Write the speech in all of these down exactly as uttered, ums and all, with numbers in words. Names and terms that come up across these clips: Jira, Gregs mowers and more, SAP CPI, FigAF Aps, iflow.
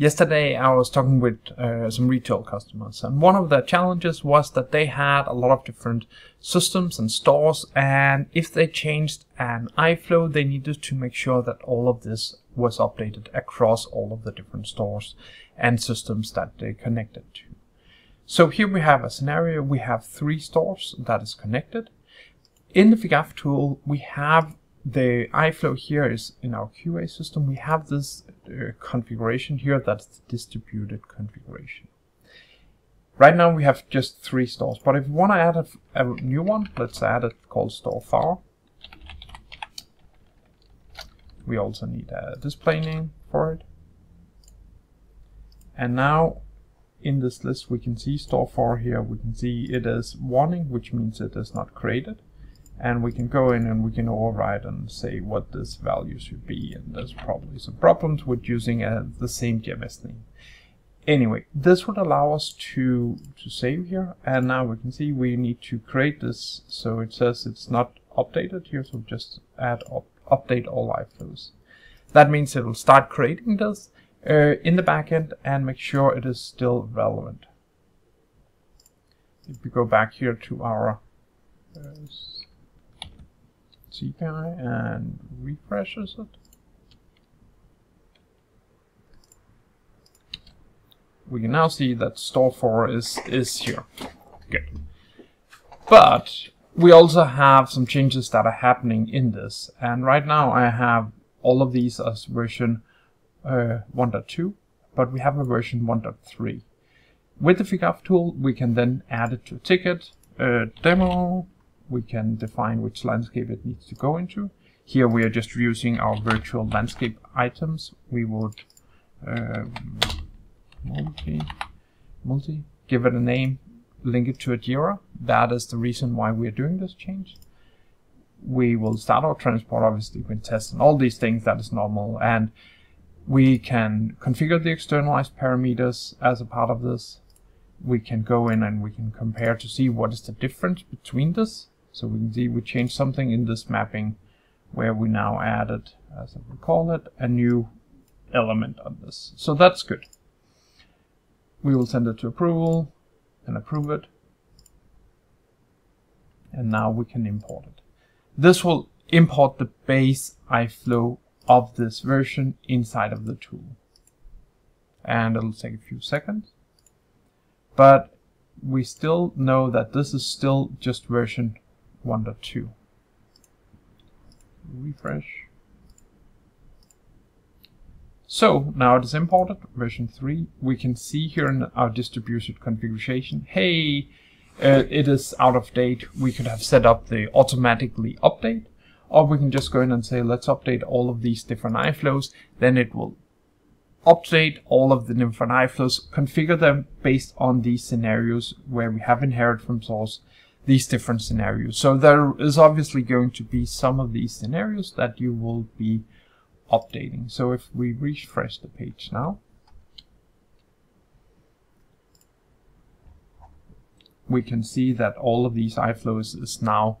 Yesterday I was talking with uh, some retail customers, and one of their challenges was that they had a lot of different systems and stores, and if they changed an iflow, they needed to make sure that all of this was updated across all of the different stores and systems that they connected to. So here we have a scenario. We have three stores that is connected. In the FigAF tool, we have the iflow here is in our Q A system. We have this uh, configuration here that's the distributed configuration. Right now we have just three stores, but if we want to add a, a new one, let's add it called store far. We also need a display name for it. And now in this list, we can see store for here. We can see it is warning, which means it is not created. And we can go in and we can override and say what this value should be. And there's probably some problems with using uh, the same G M S name. Anyway, this would allow us to, to save here. And now we can see we need to create this. So it says it's not updated here. So just add up, update all iflows. That means it will start creating this. Uh, in the backend and make sure it is still relevant. If we go back here to our uh, C P I and refreshes it, we can now see that store four is is here. Good, but we also have some changes that are happening in this, and right now I have all of these as version Uh, one point two, but we have a version one point three. With the FigAF tool, we can then add it to a ticket, a demo, we can define which landscape it needs to go into. Here we are just using our virtual landscape items. We would uh, multi, multi, give it a name, link it to a Jira. That is the reason why we are doing this change. We will start our transport, obviously, with tests and all these things, that is normal. And we can configure the externalized parameters as a part of this. We can go in and we can compare to see what is the difference between this. So we can see we changed something in this mapping where we now added, as I recall it, a new element on this. So that's good. We will send it to approval and approve it. And now we can import it. This will import the base iflow of this version inside of the tool, and it'll take a few seconds, but we still know that this is still just version one point two. Refresh. So now it is imported, version three. We can see here in our distributed configuration, hey, uh, it is out of date. We could have set up the automatically update, or we can just go in and say, let's update all of these different iflows. Then it will update all of the different iflows, configure them based on these scenarios where we have inherited from source these different scenarios. So there is obviously going to be some of these scenarios that you will be updating. So if we refresh the page now, we can see that all of these iflows is now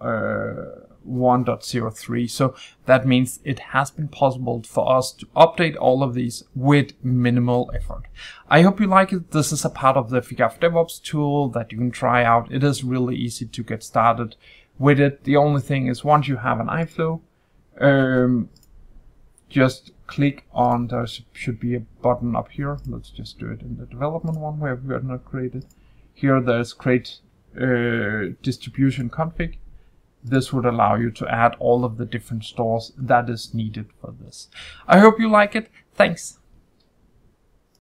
uh, one point zero three. So that means it has been possible for us to update all of these with minimal effort. I hope you like it. This is a part of the FigAF DevOps tool that you can try out. It is really easy to get started with it. The only thing is once you have an iflow, um, just click on, there should be a button up here. Let's just do it in the development one where we are not created. Here there's create uh, distribution config. This would allow you to add all of the different stores that is needed for this. I hope you like it. Thanks.